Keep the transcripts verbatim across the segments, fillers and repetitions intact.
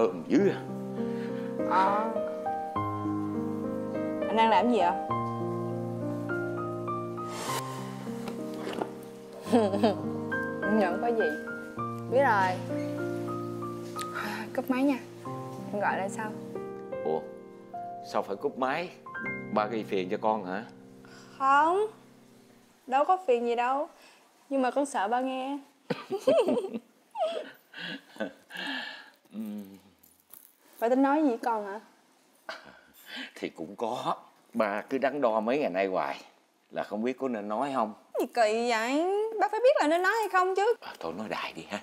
thơm dữ. À, anh đang làm gì vậy? Nhận có gì. Biết rồi. Cúp máy nha. Em gọi lại sau. Ủa, sao phải cúp máy? Ba gây phiền cho con hả? Không, đâu có phiền gì đâu. Nhưng mà con sợ ba nghe. Ba tính nói gì với con hả? Thì cũng có. Ba cứ đắn đo mấy ngày nay hoài, là không biết có nên nói không. Gì kỳ vậy? Ba phải biết là nên nói hay không chứ. À, thôi nói đại đi ha.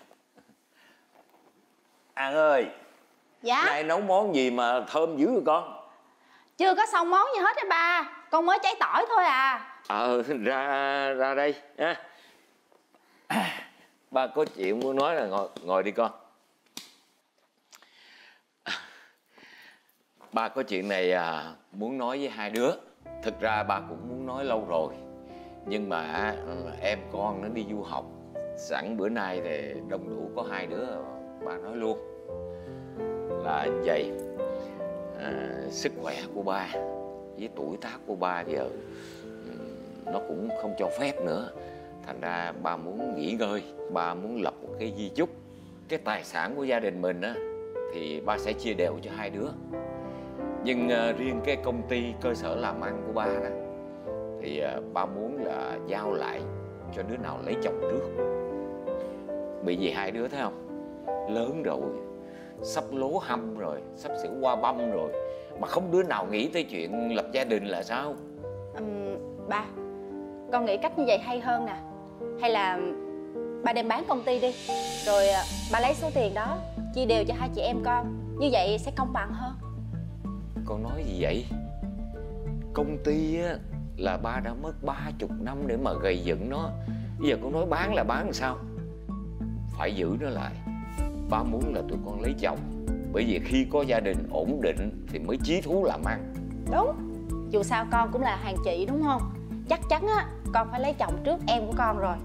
An ơi. Dạ? Nay nấu món gì mà thơm dữ rồi con? Chưa có xong món gì hết á ba. Con mới cháy tỏi thôi à. Ờ, à, ra ra đây ha. À, ba có chuyện muốn nói là ngồi ngồi đi con. Ba có chuyện này à, muốn nói với hai đứa. Thực ra ba cũng muốn nói lâu rồi, nhưng mà em con nó đi du học. Sẵn bữa nay thì đông đủ có hai đứa, ba nói luôn là vậy. À, sức khỏe của ba với tuổi tác của ba giờ nó cũng không cho phép nữa. Thành ra ba muốn nghỉ ngơi, ba muốn lập một cái di chúc. Cái tài sản của gia đình mình á, thì ba sẽ chia đều cho hai đứa. Nhưng uh, riêng cái công ty, cơ sở làm ăn của ba đó, thì uh, ba muốn là giao lại cho đứa nào lấy chồng trước. Bởi vì hai đứa thấy không, lớn rồi, sắp lố hăm rồi, sắp sửa qua băm rồi, mà không đứa nào nghĩ tới chuyện lập gia đình là sao? uhm, Ba, con nghĩ cách như vậy hay hơn nè. Hay là ba đem bán công ty đi, rồi uh, ba lấy số tiền đó chia đều cho hai chị em con. Như vậy sẽ công bằng hơn. Con nói gì vậy? Công ty á, là ba đã mất ba mươi năm để mà gầy dựng nó. Bây giờ con nói bán là bán làm sao? Phải giữ nó lại. Ba muốn là tụi con lấy chồng. Bởi vì khi có gia đình ổn định thì mới chí thú làm ăn. Đúng. Dù sao con cũng là hàng chị đúng không? Chắc chắn á, con phải lấy chồng trước em của con rồi.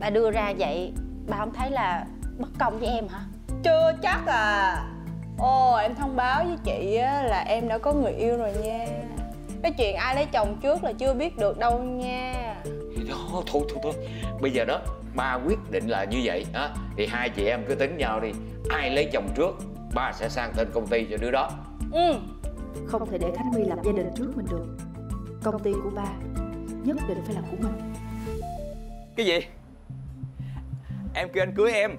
Ba đưa ra vậy, ba không thấy là bất công với em hả? Chưa chắc à. Ồ, em thông báo với chị á, là em đã có người yêu rồi nha. Cái chuyện ai lấy chồng trước là chưa biết được đâu nha. Thì đó, thôi thôi thôi. Bây giờ đó, ba quyết định là như vậy á. Thì hai chị em cứ tính nhau đi. Ai lấy chồng trước, ba sẽ sang tên công ty cho đứa đó. Ừ. Không thể để Khánh My lập gia đình trước mình được. Công ty của ba nhất định phải là của mình. Cái gì? Em kêu anh cưới em.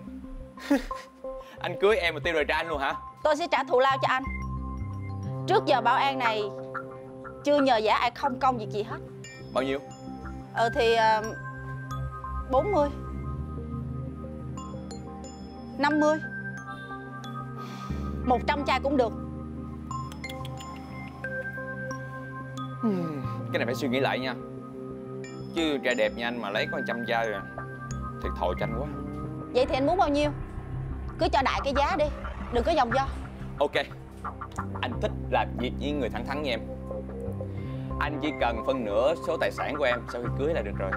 Anh cưới em mà tiêu đời trai anh luôn hả? Tôi sẽ trả thù lao cho anh. Trước giờ Bảo An này chưa nhờ vả ai không công việc gì hết. Bao nhiêu? Ờ thì uh, bốn mươi, năm mươi, một trăm chai cũng được. Cái này phải suy nghĩ lại nha. Chứ trai đẹp như anh mà lấy có một trăm chai rồi thiệt thòi cho anh quá. Vậy thì anh muốn bao nhiêu? Cứ cho đại cái giá đi, đừng có vòng vo. Ok, anh thích làm việc với người thẳng thắn như em. Anh chỉ cần phân nửa số tài sản của em sau khi cưới là được rồi.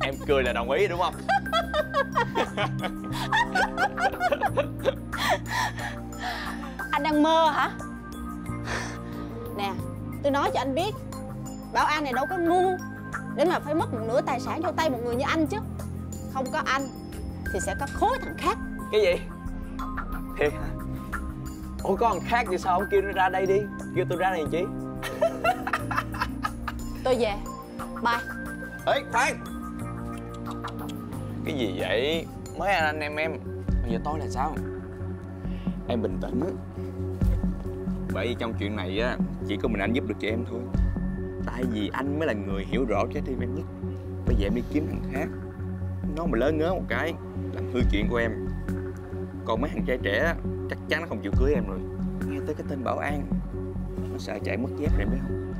Em cười là đồng ý đúng không? Anh đang mơ hả? Nè, tôi nói cho anh biết, Bảo An này đâu có ngu để mà phải mất một nửa tài sản vô tay một người như anh chứ. Không có anh thì sẽ có khối thằng khác. Cái gì? Thiệt hả? Ủa có thằng khác thì sao không kêu nó ra đây đi? Kêu tôi ra này chi? Tôi về. Bye. Ê khoan. Cái gì vậy? Mới anh em em. Bây giờ tôi là sao? Em bình tĩnh. Bởi vì trong chuyện này á, chỉ có mình anh giúp được cho em thôi. Tại vì anh mới là người hiểu rõ trái tim em nhất. Bây giờ em đi kiếm thằng khác, nó mà lớn ngớ một cái làm hư chuyện của em. Còn mấy thằng trai trẻ chắc chắn nó không chịu cưới em rồi. Nghe tới cái tên Bảo An nó sợ chạy mất dép rồi em biết không?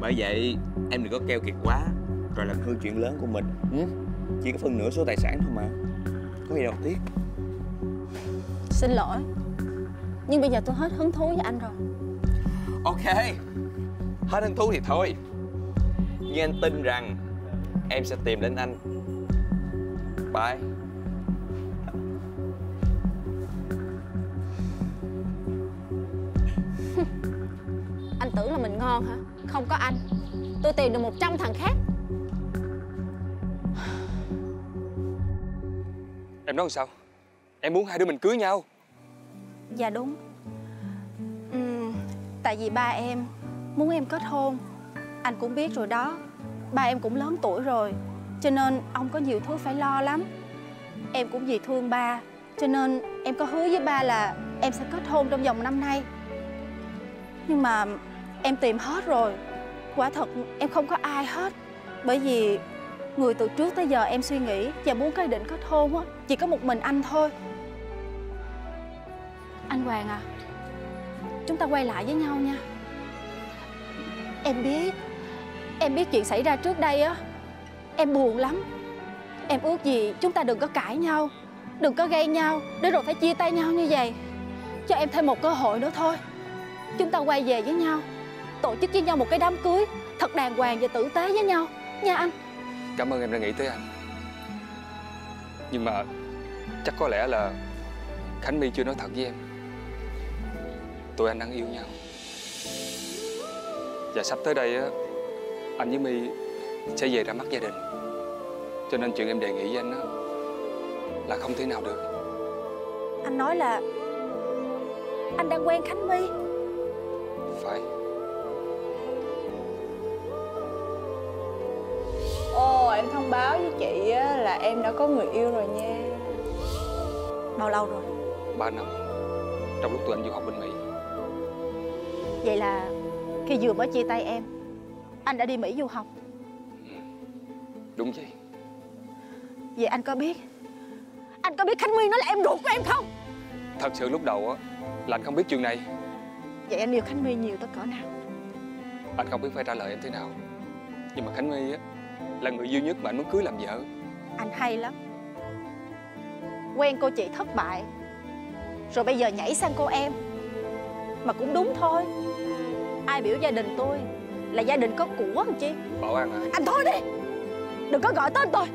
Bởi vậy em đừng có keo kiệt quá rồi làm hư chuyện lớn của mình. Ừ? Chỉ có phần nửa số tài sản thôi mà, có gì đâu tiếc. Xin lỗi, nhưng bây giờ tôi hết hứng thú với anh rồi. Ok, hết hứng thú thì thôi. Nhưng anh tin rằng em sẽ tìm đến anh. Bye. Anh tưởng là mình ngon hả? Không có anh, tôi tìm được một trăm thằng khác. Em nói làm sao? Em muốn hai đứa mình cưới nhau. Dạ đúng. uhm, Tại vì ba em muốn em kết hôn. Anh cũng biết rồi đó, ba em cũng lớn tuổi rồi, cho nên ông có nhiều thứ phải lo lắm. Em cũng vì thương ba, cho nên em có hứa với ba là em sẽ kết hôn trong vòng năm nay. Nhưng mà em tìm hết rồi, quả thật em không có ai hết. Bởi vì người từ trước tới giờ em suy nghĩ và muốn cái định kết hôn á, chỉ có một mình anh thôi. Anh Hoàng à, chúng ta quay lại với nhau nha. Em biết, em biết chuyện xảy ra trước đây á, em buồn lắm. Em ước gì chúng ta đừng có cãi nhau, đừng có gây nhau để rồi phải chia tay nhau như vậy. Cho em thêm một cơ hội nữa thôi. Chúng ta quay về với nhau, tổ chức với nhau một cái đám cưới thật đàng hoàng và tử tế với nhau nha anh. Cảm ơn em đã nghĩ tới anh. Nhưng mà chắc có lẽ là Khánh My chưa nói thật với em. Tụi anh đang yêu nhau. Và sắp tới đây á, anh với My sẽ về ra mắt gia đình. Cho nên chuyện em đề nghị với anh á là không thể nào được. Anh nói là anh đang quen Khánh My? Phải. Ồ, em thông báo với chị á là em đã có người yêu rồi nha. Bao lâu rồi? ba năm. Trong lúc tụi anh du học bên Mỹ. Vậy là khi vừa mới chia tay em, anh đã đi Mỹ du học. Ừ, đúng vậy. Vậy anh có biết, anh có biết Khánh My nó là em ruột của em không? Thật sự lúc đầu á là anh không biết chuyện này. Vậy anh yêu Khánh My nhiều tới cỡ nào? Anh không biết phải trả lời em thế nào. Nhưng mà Khánh My á là người duy nhất mà anh muốn cưới làm vợ. Anh hay lắm. Quen cô chị thất bại, rồi bây giờ nhảy sang cô em. Mà cũng đúng thôi, ai biểu gia đình tôi là gia đình có của anh chứ. Bảo An à, anh thôi đi, đừng có gọi tên tôi.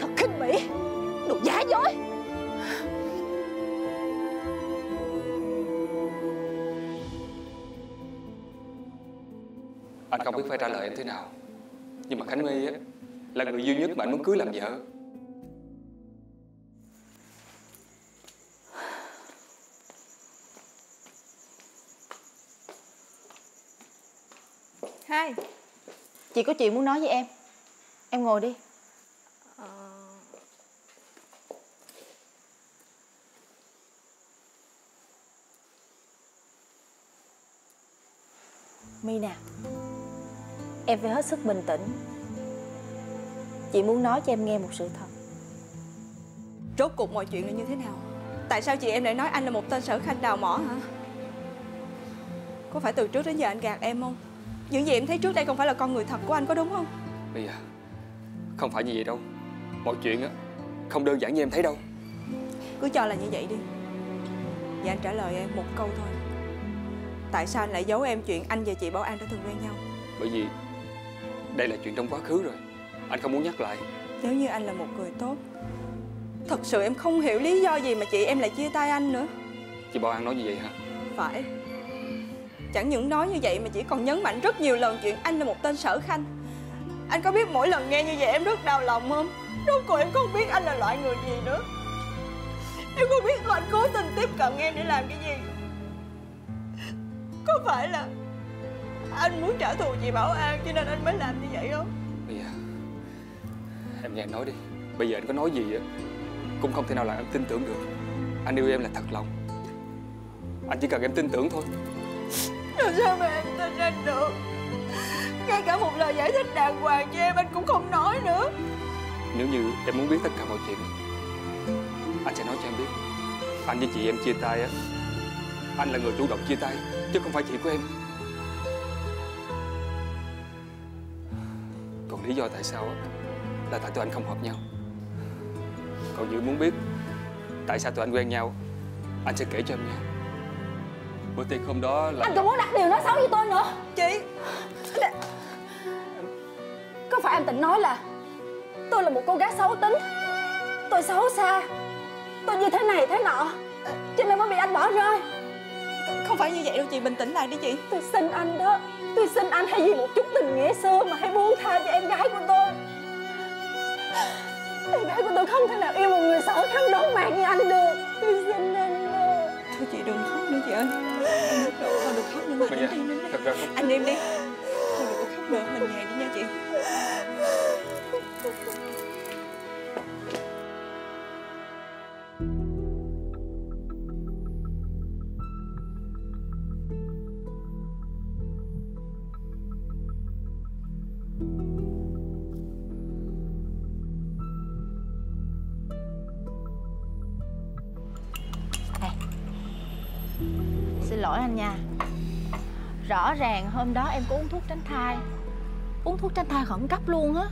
Thật khinh bỉ, đồ giả dối. Anh không biết phải trả lời em thế nào. Nhưng mà Khánh My á là người duy nhất mà anh muốn cưới làm vợ. Hai, chị có chuyện muốn nói với em. Em ngồi đi. à... My nè, em phải hết sức bình tĩnh. Chị muốn nói cho em nghe một sự thật. Rốt cuộc mọi chuyện là như thế nào? Tại sao chị em lại nói anh là một tên sở khanh đào mỏ hả? Có phải từ trước đến giờ anh gạt em không? Những gì em thấy trước đây không phải là con người thật của anh, có đúng không? Bây giờ không phải như vậy đâu. Mọi chuyện á không đơn giản như em thấy đâu. Cứ cho là như vậy đi. Và anh trả lời em một câu thôi. Tại sao anh lại giấu em chuyện anh và chị Bảo An đã từng quen nhau? Bởi vì đây là chuyện trong quá khứ rồi, anh không muốn nhắc lại. Nếu như anh là một người tốt, thật sự em không hiểu lý do gì mà chị em lại chia tay anh nữa. Chị Bảo An nói như vậy hả? Phải. Chẳng những nói như vậy mà chỉ còn nhấn mạnh rất nhiều lần chuyện anh là một tên sở khanh. Anh có biết mỗi lần nghe như vậy em rất đau lòng không? Rốt cuộc em không biết anh là loại người gì nữa. Em không biết anh cố tình tiếp cận em để làm cái gì. Có phải là anh muốn trả thù chị Bảo An cho nên anh mới làm như vậy không? Bây giờ em nghe anh nói đi. Bây giờ anh có nói gì vậy cũng không thể nào làm em tin tưởng được. Anh yêu em là thật lòng. Anh chỉ cần em tin tưởng thôi. Rồi sao mà em tin anh được? Ngay cả một lời giải thích đàng hoàng cho em, anh cũng không nói nữa. Nếu như em muốn biết tất cả mọi chuyện, anh sẽ nói cho em biết. Anh với chị em chia tay á, anh là người chủ động chia tay, chứ không phải chị của em. Còn lý do tại sao á là tại tụi anh không hợp nhau. Còn như muốn biết tại sao tụi anh quen nhau, anh sẽ kể cho em nghe. Bữa tiệc hôm đó là... Anh đừng muốn đặt điều nói xấu với tôi nữa. Chị là... Có phải anh định nói là tôi là một cô gái xấu tính, tôi xấu xa, tôi như thế này thế nọ, cho nên mới bị anh bỏ rơi? Không phải như vậy đâu chị, bình tĩnh lại đi chị. Tôi xin anh đó, tôi xin anh hãy vì một chút tình nghĩa xưa mà hãy buông tha cho em gái của tôi. Em gái của tôi không thể nào yêu một người sở khăn đổ mạc như anh được. Tôi xin anh đó. Thôi chị đừng khóc nữa chị ơi. Không được khóc nữa mà anh đi nữa. Anh im đi. Thôi đừng có khóc nữa, mình về đi nha chị. Lỗi anh nha. Rõ ràng hôm đó em có uống thuốc tránh thai, uống thuốc tránh thai khẩn cấp luôn á.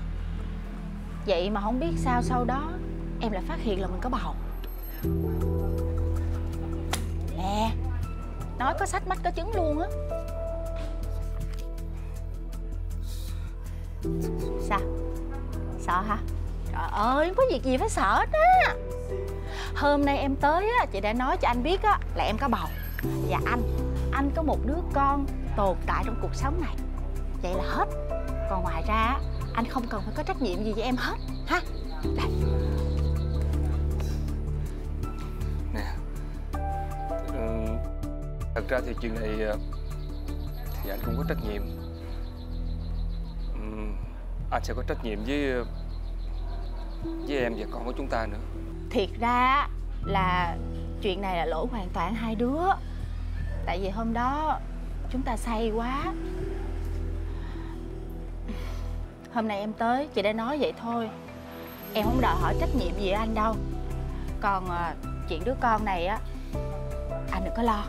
Vậy mà không biết sao sau đó em lại phát hiện là mình có bầu. Nè, nói có sách mách có chứng luôn á. Sao? Sợ hả? Trời ơi, không có việc gì phải sợ hết á. Hôm nay em tới á, chị đã nói cho anh biết á là em có bầu. Và anh, anh có một đứa con tồn tại trong cuộc sống này. Vậy là hết. Còn ngoài ra, anh không cần phải có trách nhiệm gì với em hết. Ha? Đây. Nè, thật ra thì chuyện này thì anh không có trách nhiệm. Anh sẽ có trách nhiệm với Với em và con của chúng ta nữa. Thiệt ra là chuyện này là lỗi hoàn toàn hai đứa. Tại vì hôm đó chúng ta say quá. Hôm nay em tới chị đã nói vậy thôi. Em không đòi hỏi trách nhiệm gì với anh đâu. Còn à, chuyện đứa con này á, anh đừng có lo.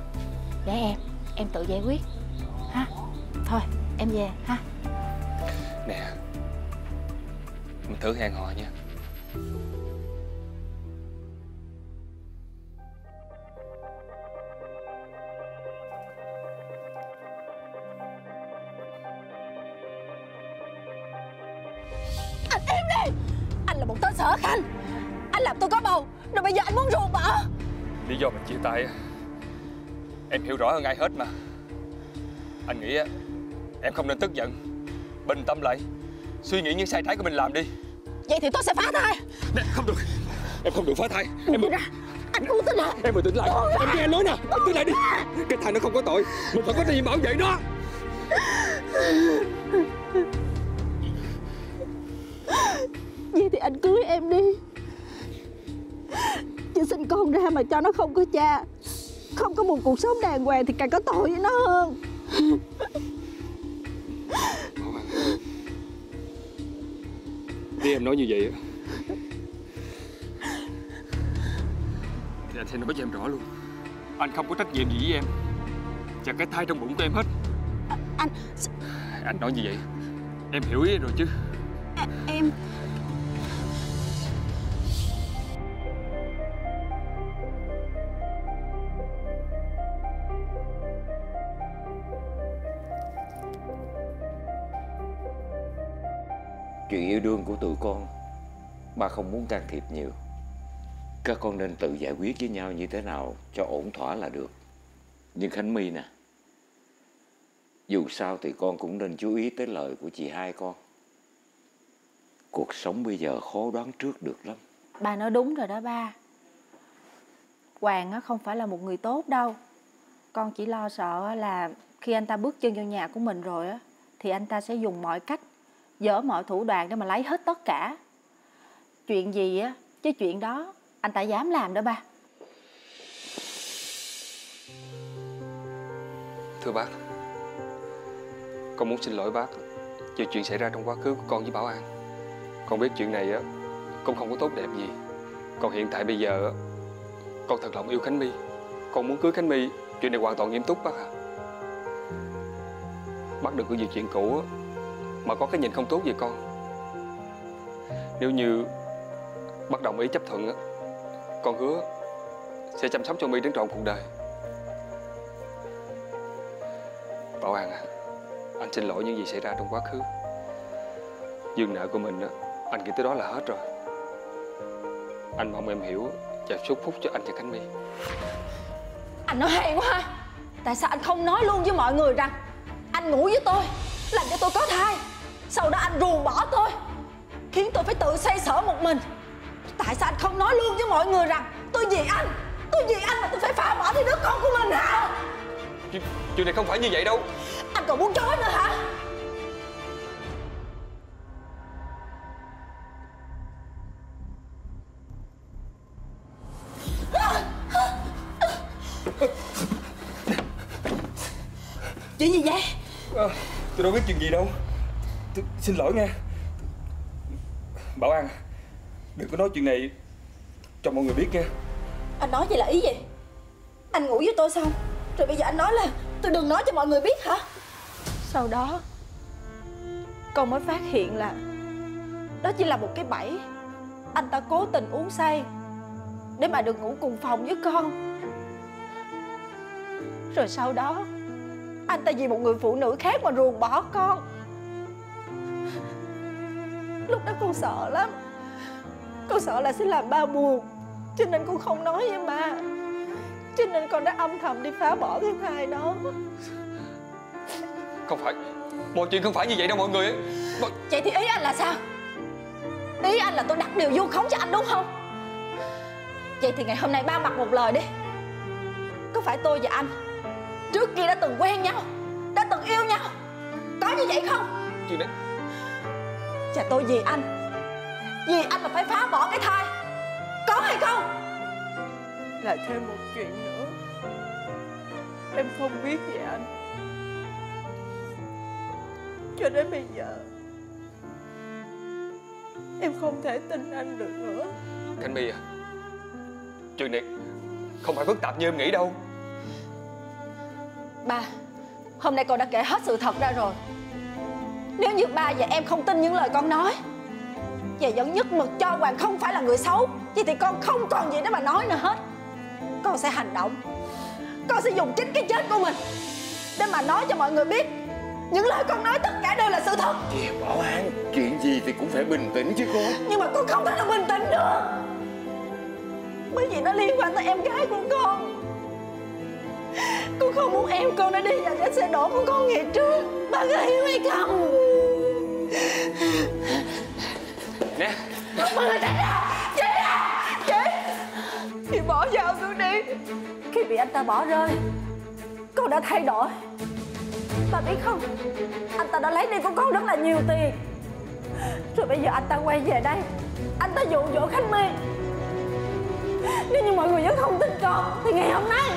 Để em, em tự giải quyết. Ha? Thôi em về ha. Nè, mình thử hẹn hò nha. Sở Khanh, anh làm tôi có bầu, rồi bây giờ anh muốn ruột bỏ. Lý do mình chia tay em hiểu rõ hơn ai hết mà. Anh nghĩ em không nên tức giận. Bình tâm lại, suy nghĩ những sai trái của mình làm đi. Vậy thì tôi sẽ phá thai. Nè, không được, em không được phá thai. Em ra, anh không tính lại. Em mà tính lại, em nghe anh nói nè, em tính lại đi. Cái thai nó không có tội, mình phải có trách nhiệm bảo vệ nó. Vậy thì anh cưới em đi. Chứ sinh con ra mà cho nó không có cha, không có một cuộc sống đàng hoàng thì càng có tội với nó hơn. Nếu em nói như vậy thì anh sẽ nói cho em rõ luôn. Anh không có trách nhiệm gì với em và cái thai trong bụng của em hết. à, Anh Anh nói như vậy em hiểu ý rồi chứ. à, Em chuyện yêu đương của tụi con ba không muốn can thiệp nhiều. Các con nên tự giải quyết với nhau như thế nào cho ổn thỏa là được. Nhưng Khánh My nè, dù sao thì con cũng nên chú ý tới lời của chị hai con. Cuộc sống bây giờ khó đoán trước được lắm. Ba nói đúng rồi đó ba. Hoàng không phải là một người tốt đâu. Con chỉ lo sợ là khi anh ta bước chân vào nhà của mình rồi thì anh ta sẽ dùng mọi cách, dỡ mọi thủ đoạn để mà lấy hết tất cả. Chuyện gì á, chứ chuyện đó anh ta dám làm đó ba. Thưa bác, con muốn xin lỗi bác về chuyện xảy ra trong quá khứ của con với Bảo An. Con biết chuyện này á cũng không có tốt đẹp gì. Còn hiện tại bây giờ con thật lòng yêu Khánh My, con muốn cưới Khánh My. Chuyện này hoàn toàn nghiêm túc bác ạ. Bác đừng có vì chuyện cũ á mà có cái nhìn không tốt về con. Nếu như bác đồng ý chấp thuận á, con hứa sẽ chăm sóc cho My đến trọn cuộc đời. Bảo An à, anh xin lỗi những gì xảy ra trong quá khứ. Dương nợ của mình á, anh nghĩ tới đó là hết rồi. Anh mong em hiểu và chúc phúc cho anh và Khánh My. Anh nói hay quá. Tại sao anh không nói luôn với mọi người rằng anh ngủ với tôi, làm cho tôi có thai, sau đó anh ruồng bỏ tôi, khiến tôi phải tự xoay sở một mình? Tại sao anh không nói luôn với mọi người rằng tôi vì anh, tôi vì anh mà tôi phải phá bỏ thì đứa con của mình hả? Ch Chuyện này không phải như vậy đâu. Anh còn muốn chối nữa hả? Chuyện gì vậy? À, tôi đâu biết chuyện gì đâu. Tôi xin lỗi nha Bảo An, đừng có nói chuyện này cho mọi người biết nha. Anh nói vậy là ý gì? Anh ngủ với tôi xong rồi bây giờ anh nói là tôi đừng nói cho mọi người biết hả? Sau đó con mới phát hiện là đó chỉ là một cái bẫy. Anh ta cố tình uống say để mà được ngủ cùng phòng với con. Rồi sau đó anh ta vì một người phụ nữ khác mà ruồng bỏ con. Lúc đó con sợ lắm. Con sợ là sẽ làm ba buồn, cho nên con không nói với ba, cho nên con đã âm thầm đi phá bỏ cái thai đó. Không phải, mọi chuyện không phải như vậy đâu mọi người. Mọi... Vậy thì ý anh là sao? Ý anh là tôi đặt điều vu khống cho anh đúng không? Vậy thì ngày hôm nay ba mặt một lời đi. Có phải tôi và anh trước kia đã từng quen nhau, đã từng yêu nhau, có như vậy không? Chuyện đấy. Và tôi vì anh, vì anh mà phải phá bỏ cái thai, có hay không? Lại thêm một chuyện nữa, em không biết về anh, cho đến bây giờ em không thể tin anh được nữa. Khánh My à, chuyện này không phải phức tạp như em nghĩ đâu. Ba, hôm nay con đã kể hết sự thật ra rồi. Nếu như ba và em không tin những lời con nói và vẫn nhất mực cho Hoàng không phải là người xấu, vậy thì con không còn gì để mà nói nữa hết. Con sẽ hành động. Con sẽ dùng chính cái chết của mình để mà nói cho mọi người biết những lời con nói tất cả đều là sự thật. Chị Bảo An, chuyện gì thì cũng phải bình tĩnh chứ con. Nhưng mà con không thể là bình tĩnh được, bởi vì nó liên quan tới em gái của con. Con không muốn em con đã đi vào cái xe đổ của con ngày trước. Bà có hiểu hay không? Nè, bà ơi, tránh ra! Chị ra! Chị! Chị bỏ vào xuống đi. Khi bị anh ta bỏ rơi, con đã thay đổi. Bà biết không, anh ta đã lấy đi của con rất là nhiều tiền. Rồi bây giờ anh ta quay về đây, anh ta dụ dỗ Khánh My. Nếu như mọi người vẫn không tin con thì ngày hôm nay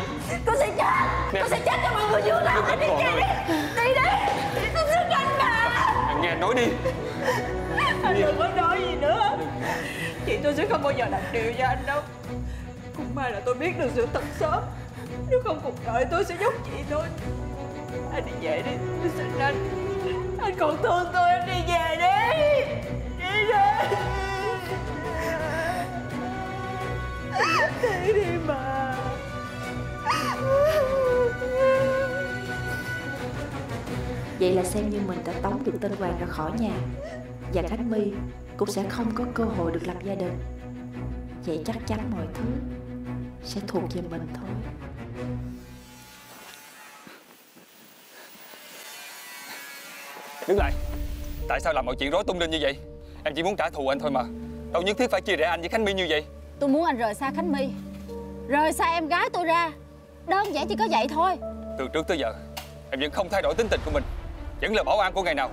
con sẽ chết. Nè, con sẽ chết cho mọi người vô lòng. Đi kia đi. Đi đi. Con xin anh mà. Anh nghe nói đi. Anh đừng có nói gì nữa. Chị tôi sẽ không bao giờ đặt điều cho anh đâu. Cũng may là tôi biết được sự thật sớm. Nếu không cuộc đời tôi sẽ giống chị thôi. Anh đi về đi. Tôi xin anh. Anh còn thương tôi, anh đi về đi. Đi đi. Đi đi mà. Vậy là xem như mình đã tống được tên Hoàng ra khỏi nhà, và Khánh My cũng sẽ không có cơ hội được lập gia đình. Vậy chắc chắn mọi thứ sẽ thuộc về mình thôi. Đứng lại. Tại sao làm mọi chuyện rối tung lên như vậy? Em chỉ muốn trả thù anh thôi mà, đâu nhất thiết phải chia rẽ anh với Khánh My như vậy. Tôi muốn anh rời xa Khánh My, rời xa em gái tôi ra. Đơn giản chỉ có vậy thôi. Từ trước tới giờ em vẫn không thay đổi tính tình của mình, vẫn là Bảo An của ngày nào.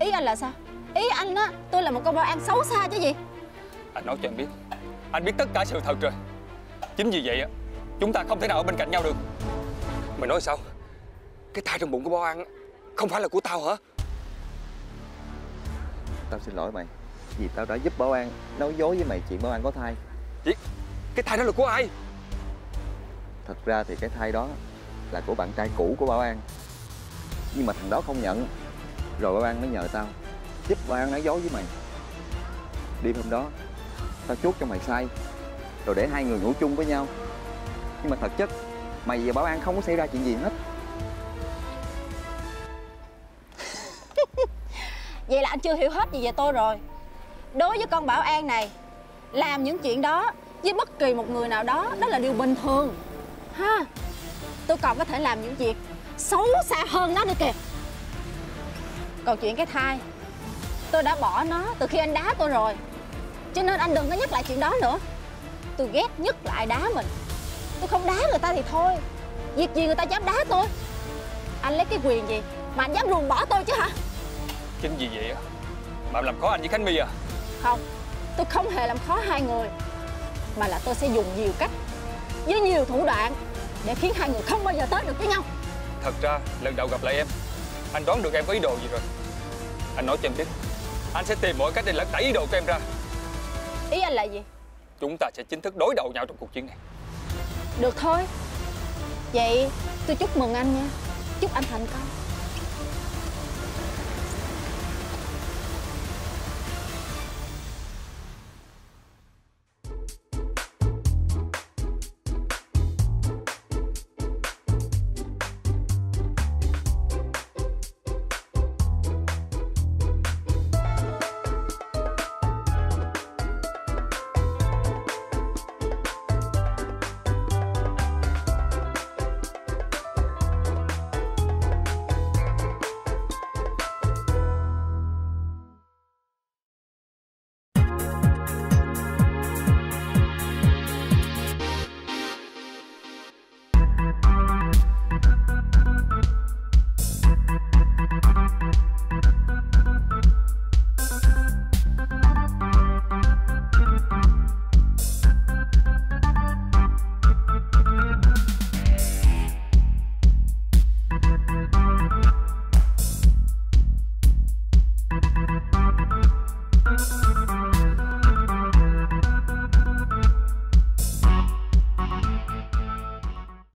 Ý anh là sao? Ý anh á, tôi là một con Bảo An xấu xa chứ gì? Anh nói cho em biết, anh biết tất cả sự thật rồi. Chính vì vậy á, chúng ta không thể nào ở bên cạnh nhau được. Mày nói sao? Cái thai trong bụng của Bảo An không phải là của tao hả? Tao xin lỗi mày, vì tao đã giúp Bảo An nói dối với mày chuyện Bảo An có thai. Chị, cái thai đó là của ai? Thật ra thì cái thai đó là của bạn trai cũ của Bảo An, nhưng mà thằng đó không nhận. Rồi Bảo An mới nhờ tao giúp Bảo An nói dối với mày. Đêm hôm đó tao chuốt cho mày say, rồi để hai người ngủ chung với nhau. Nhưng mà thật chất mày và Bảo An không có xảy ra chuyện gì hết. Vậy là anh chưa hiểu hết gì về tôi rồi. Đối với con Bảo An này, làm những chuyện đó với bất kỳ một người nào đó, đó là điều bình thường ha. tôi còn có thể làm những việc xấu xa hơn nó nữa kìa. Còn chuyện cái thai, tôi đã bỏ nó từ khi anh đá tôi rồi, cho nên anh đừng có nhắc lại chuyện đó nữa. Tôi ghét nhất là ai đá mình. Tôi không đá người ta thì thôi, việc gì người ta dám đá tôi? Anh lấy cái quyền gì mà anh dám ruồng bỏ tôi chứ hả? Chính vì vậy mà làm khó anh với Khánh My à? Không, tôi không hề làm khó hai người, mà là tôi sẽ dùng nhiều cách với nhiều thủ đoạn để khiến hai người không bao giờ tới được với nhau. Thật ra lần đầu gặp lại em, anh đoán được em có ý đồ gì rồi. Anh nói cho em biết, anh sẽ tìm mọi cách để lật tẩy ý đồ của em ra. Ý anh là gì? Chúng ta sẽ chính thức đối đầu nhau trong cuộc chiến này. Được thôi, vậy tôi chúc mừng anh nha. Chúc anh thành công.